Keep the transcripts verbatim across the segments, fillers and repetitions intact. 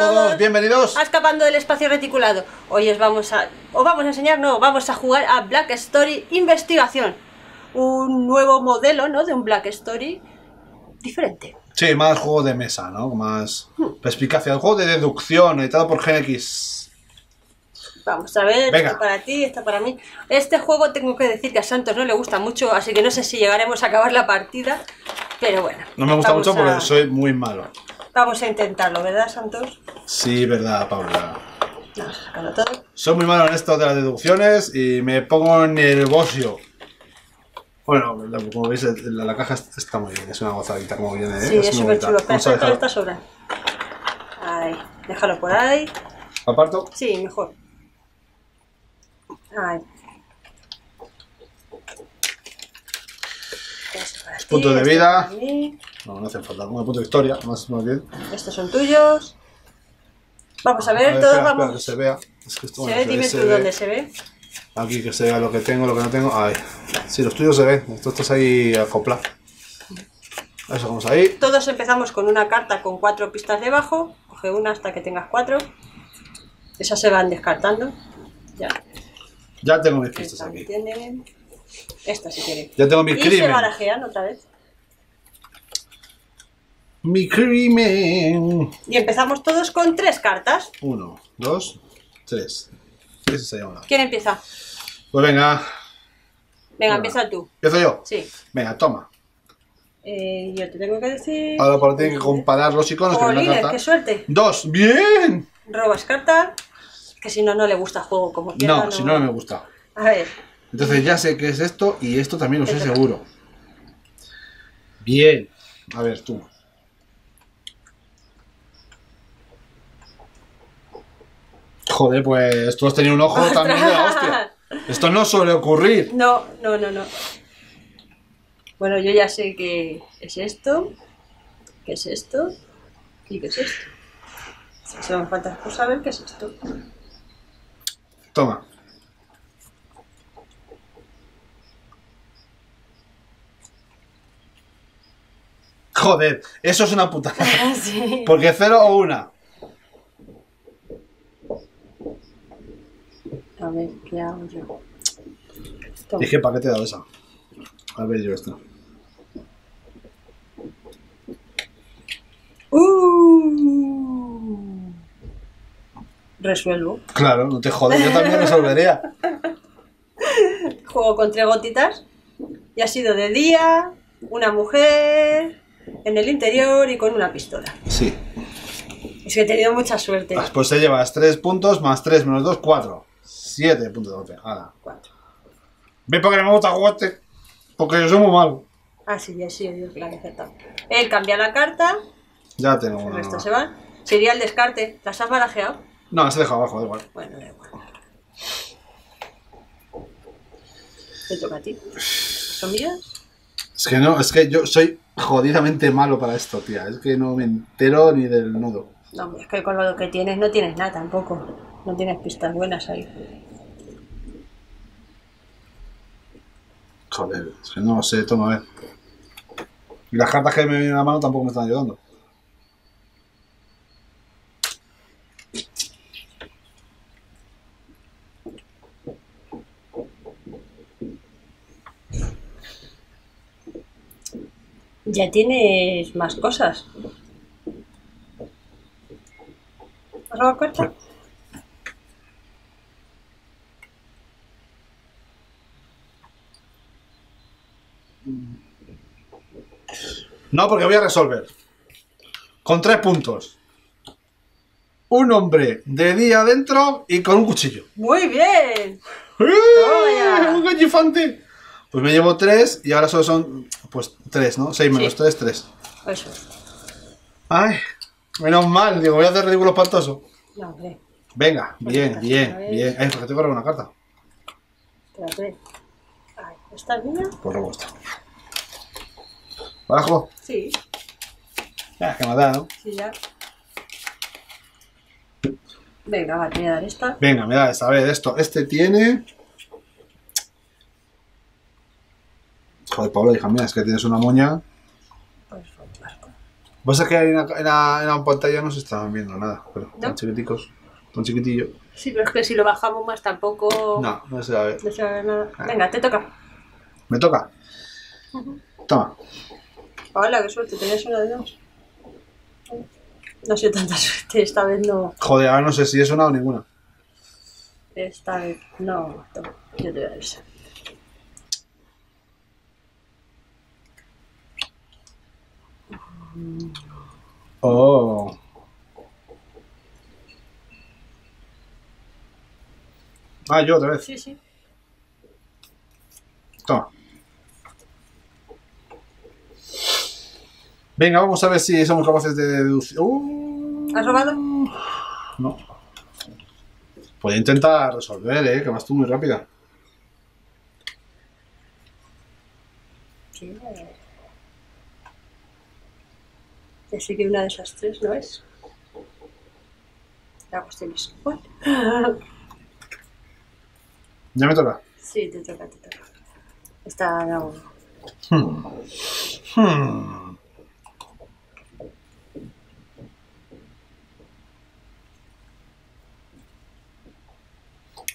todos, bienvenidos a Escapando del Espacio Reticulado. Hoy os vamos a, os vamos a enseñar, no, vamos a jugar a Black Stories Investigación. Un nuevo modelo, ¿no? De un Black Story diferente. Sí, más juego de mesa, ¿no? Más hmm. perspicacia, un juego de deducción editado por Gen X. Vamos a ver, esto para ti, esto para mí. Este juego tengo que decir que a Santos no le gusta mucho, así que no sé si llegaremos a acabar la partida, pero bueno. No me gusta mucho porque a... soy muy malo. Vamos a intentarlo, ¿verdad, Santos? Sí, verdad, Paula. Vamos a sacarlo todo. Soy muy malo en esto de las deducciones y me pongo nervioso. Bueno, como veis, la, la caja está muy bien, es una gozadita como viene, ¿eh? Sí, es súper chulo, pero esta sobra. Ahí, déjalo por ahí. ¿Aparto? Sí, mejor. Ahí. Puntos de vida. No, no hacen falta. Un punto de victoria, más, más bien. Estos son tuyos. Vamos a ver, a ver todos espera, vamos. Espera, que se vea. Es que esto, se bueno, ve, dime tú ve. dónde se ve. Aquí que se vea lo que tengo, lo que no tengo. Ahí. Sí, los tuyos se ven. Esto estás ahí acoplado. Eso, vamos ahí. Todos empezamos con una carta con cuatro pistas debajo. Coge una hasta que tengas cuatro. Esas se van descartando. Ya. Ya tengo mis pistas aquí. Tienen... Esta si quieres. Ya tengo mi crimen. Y se barajean otra vez. Mi crimen. Y empezamos todos con tres cartas. Uno, dos, tres. Ese se llama. ¿Quién empieza? Pues venga. Venga, venga. empieza tú. ¿Empiezo yo? Sí. Venga, toma. Eh, yo te tengo que decir. Ahora para tener que comparar los iconos. Oh, que líder, una carta. ¡Qué suerte! Dos, bien. Robas carta. Que si no, no le gusta el juego como quiera. No, no, si no, no me gusta. A ver. Entonces ya sé qué es esto y esto también lo sé seguro. Bien. A ver, tú. Joder, pues tú has tenido un ojo ¡Ostras! también de la hostia. Esto no suele ocurrir. No, no, no, no. Bueno, yo ya sé que es esto, que es esto y que es esto. Se me falta por saber qué es esto. Toma. Joder, eso es una putada. Sí. Porque cero o una. A ver, ¿qué hago yo? Toma. Dije, ¿para qué te he dado esa? A ver yo esta. Uh, resuelvo. Claro, no te jodas, yo también resolvería. Juego con tres gotitas. Y ha sido de día, una mujer, en el interior y con una pistola. Sí. Es que he tenido mucha suerte. Pues te llevas tres puntos, más tres, menos dos, cuatro. siete puntos de golpe, ahora. cuatro. ¿Ves por qué no me gusta jugar este? Porque yo soy muy malo. Ah, sí, ya sí, Dios, la que acepta. Él cambia la carta. Ya tengo una. El resto se va. Sería el descarte. ¿Las has barajeado? No, las he dejado abajo, da igual. Bueno, da igual. Te toca a ti. ¿Son mías? Es que no, es que yo soy jodidamente malo para esto, tía. Es que no me entero ni del nudo. No, es que con lo que tienes no tienes nada tampoco. No tienes pistas buenas ahí. Joder, es que no lo sé, toma a ver. Y las cartas que me vienen a la mano tampoco me están ayudando. Ya tienes más cosas. ¿Has dado cuenta? No, porque voy a resolver. Con tres puntos. Un hombre de día adentro y con un cuchillo. ¡Muy bien! ¡Eh! ¡Un gallifante! Pues me llevo tres y ahora solo son... Pues tres, ¿no? Seis menos sí. tres, tres. Eso. Ay, menos mal. Digo, voy a hacer ridículo espantoso. No, hombre. Venga, bien, bien, bien. Ay, porque te corro una carta. Espérate. Ay, ¿esta es mía? Por supuesto. ¿Barajo? Sí. Ya, es que me da, ¿no? Sí, ya. Venga, va, te voy a dar esta. Venga, me da esta. A ver, esto. Este tiene... Joder, Paula, hija mía, es que tienes una moña. Pues, Pasa que en la, en, la, en la pantalla no se estaban viendo nada, pero tan ¿no? chiquiticos, tan chiquitillo. Sí, pero es que si lo bajamos más tampoco... No, no se va a ver. No se va a ver nada. Venga, te toca. ¿Me toca? Uh-huh. Toma. Hola, qué suerte, tenías una de dos. No sé, tanta suerte, esta vez no... Joder, ahora no sé si es una o ninguna. Esta vez no, toma, yo te voy a dar esa. Oh. Ah, yo otra vez. Sí, sí. Toma. Venga, vamos a ver si somos capaces de deducir. Uh. ¿Has robado? No. Voy a intentar resolver, eh, que vas tú muy rápida. Sí. Así que una de esas tres no es. La cuestión es igual. ¿Ya me toca? Sí, te toca, te toca. Está la uno. Hmm. Hmm.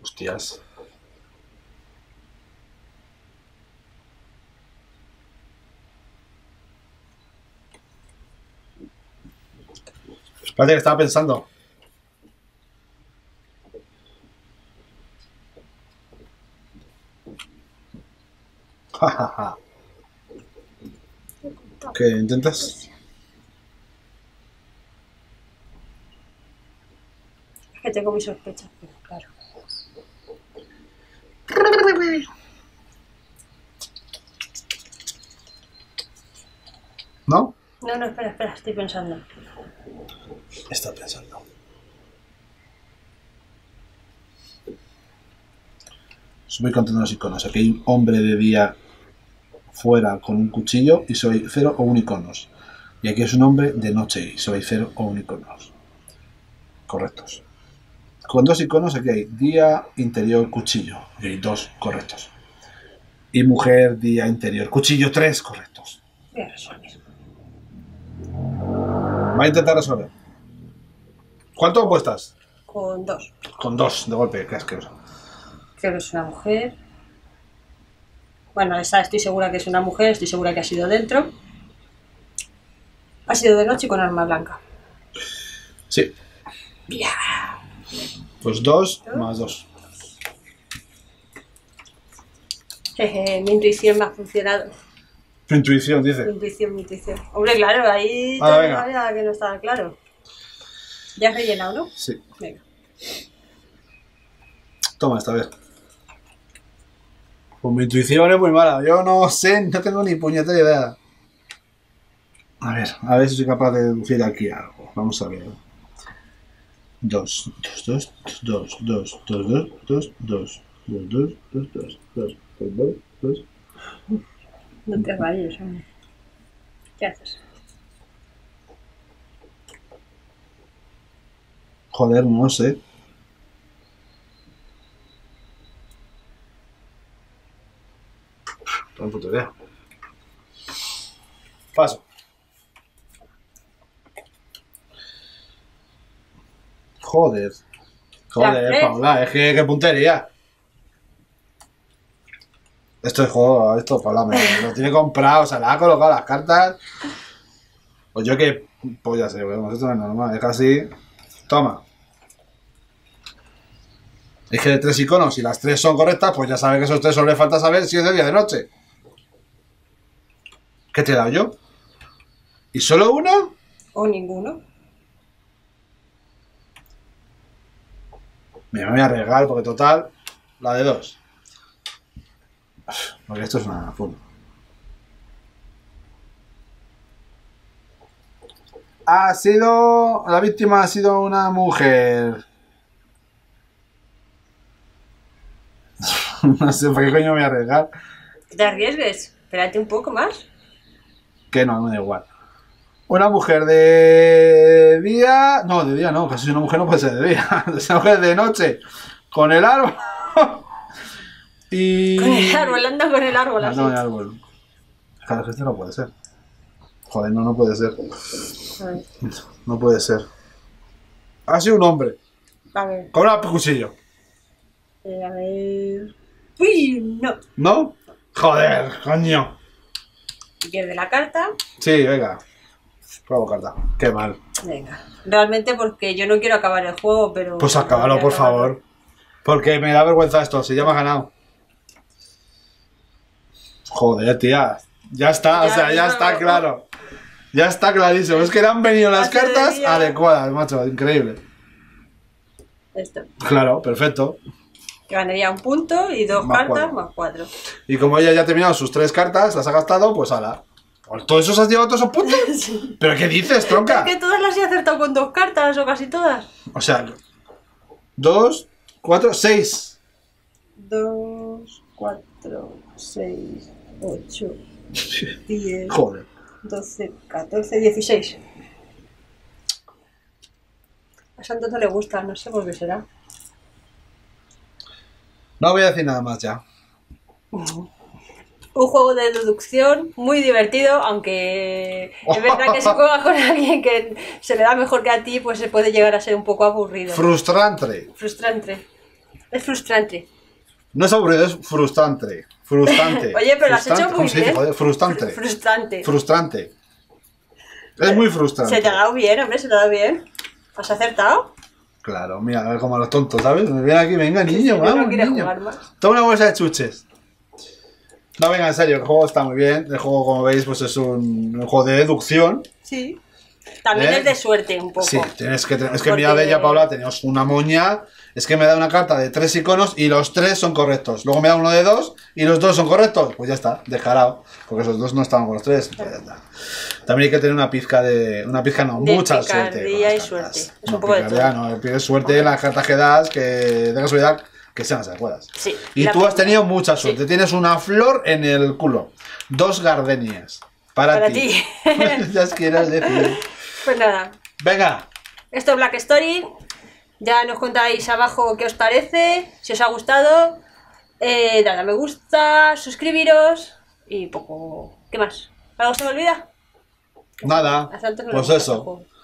Hostias. Espérate, que estaba pensando. Jajaja. ¿Qué intentas? Es que tengo mis sospechas, pero claro. ¿No? No, no, espera, espera, estoy pensando. Está pensando. Soy contento los iconos. Aquí hay un hombre de día fuera con un cuchillo y soy cero o un iconos. Y aquí es un hombre de noche y soy cero o un iconos. Correctos. Con dos iconos aquí hay día, interior, cuchillo. Y hay dos correctos. Y mujer, día, interior, cuchillo, tres correctos. Voy a resolver. Va a intentar resolver. ¿Cuánto apuestas? Con dos. Con dos, de golpe, qué asqueroso. Creo que es una mujer. Bueno, esa estoy segura que es una mujer, estoy segura que ha sido dentro. Ha sido de noche y con arma blanca. Sí. Yeah. Pues dos, dos más dos. Jeje, mi intuición me ha funcionado. Tu intuición, dice. Mi intuición, mi intuición. Hombre, claro, ahí ah, todavía había que no estaba claro. ¿Ya has rellenado, no? Sí. Venga. Toma esta vez. Pues mi intuición es muy mala. Yo no sé, no tengo ni puñetera idea. A ver, a ver si soy capaz de deducir aquí algo. Vamos a ver. Dos, dos, dos, dos, dos, dos, dos, dos, dos, dos, dos, dos, dos, dos, dos. No te vayas, hombre. ¿Qué haces? Joder, no sé. Tan puta idea. Paso. Joder. Joder, Paula, es que qué puntería. Esto es juego, esto Paula me lo tiene comprado, o sea, le ha colocado las cartas. Pues yo qué polla sé, weón, esto no es normal, es casi... Toma. Es que de tres iconos, si las tres son correctas, pues ya sabe que esos tres solo le falta saber si es de día o de noche. ¿Qué te he dado yo? ¿Y solo una? O ninguno. Mira, me voy a arriesgar porque total, la de dos. Porque esto es una full. Ha sido... La víctima ha sido una mujer. No sé, ¿por qué coño me voy a arriesgar? ¿Te arriesgues? Espérate un poco más. Que no, me da igual. Una mujer de día... No, de día no, casi una mujer no puede ser de día. Una mujer de noche. Con el árbol. Y... Con el árbol, anda con el árbol. Anda con el árbol. Claro, esto no puede ser. Joder, no, no puede ser. No puede ser. Ha sido un hombre. A ver. Con un cuchillo. Eh, a ver... Uy, no. ¿No? Joder, coño. Pierde la carta. Sí, venga. Pruebo carta. Qué mal. Venga. Realmente porque yo no quiero acabar el juego, pero... Pues acábalo, no por acabar. favor. Porque me da vergüenza esto, si ya me ha ganado. Joder, tía. Ya está, ya, o sea, ya no, está no, claro. Ya está clarísimo. Es que le han venido las cartas día. adecuadas, macho. Increíble. Esto. Claro, perfecto. Ganaría un punto y dos más cartas cuatro. más cuatro. Y como ella ya ha terminado sus tres cartas, las ha gastado, pues ala. ¿Todos esos has llevado todos esos puntos? Sí. ¿Pero qué dices, tronca? Es que todas las he acertado con dos cartas o casi todas. O sea, dos, cuatro, seis. Dos, cuatro, seis, ocho, diez. Joder. doce, catorce, dieciséis. A Santos no le gusta, no sé por qué será. No voy a decir nada más ya. Uh-huh. Un juego de deducción muy divertido, aunque es verdad que si juegas con alguien que se le da mejor que a ti, pues se puede llegar a ser un poco aburrido. Frustrante. Frustrante. Es frustrante. No es aburrido, es frustrante. Frustrante. Oye, pero lo has hecho muy bien. Joder, frustrante. Fr frustrante. Frustrante. Es muy frustrante. Se te ha dado bien, hombre, se te ha dado bien. ¿Has acertado? Claro, mira, a ver como a los tontos, ¿sabes? Me viene aquí, venga, niño, sí, vamos, no niño. Jugar más. Toma una bolsa de chuches. No, venga, en serio, el juego está muy bien. El juego, como veis, pues es un, un juego de deducción. Sí. También ¿Eh? es de suerte un poco. Sí, tienes que, es que mira, de ella, Paula, tenemos una moña. Es que me da una carta de tres iconos y los tres son correctos. Luego me da uno de dos y los dos son correctos. Pues ya está, descarado. Porque esos dos no estaban con los tres. Claro. Pues ya está. También hay que tener una pizca de... Una pizca no, de mucha suerte. Y suerte. Es no, un poco picardía, de todo. No, tienes suerte en las cartas que das, que de casualidad... Que sean las adecuadas. Sí, y tú has tenido mucha suerte. Sí. Tienes una flor en el culo. Dos gardenias. Para, para ti. Las quieras decir. Pues nada. Venga. Esto es Black Story. Ya nos contáis abajo qué os parece. Si os ha gustado. Eh, dadle a me gusta. Suscribiros. Y poco. ¿Qué más? ¿Algo se me olvida? Nada. Pues eso. Poco.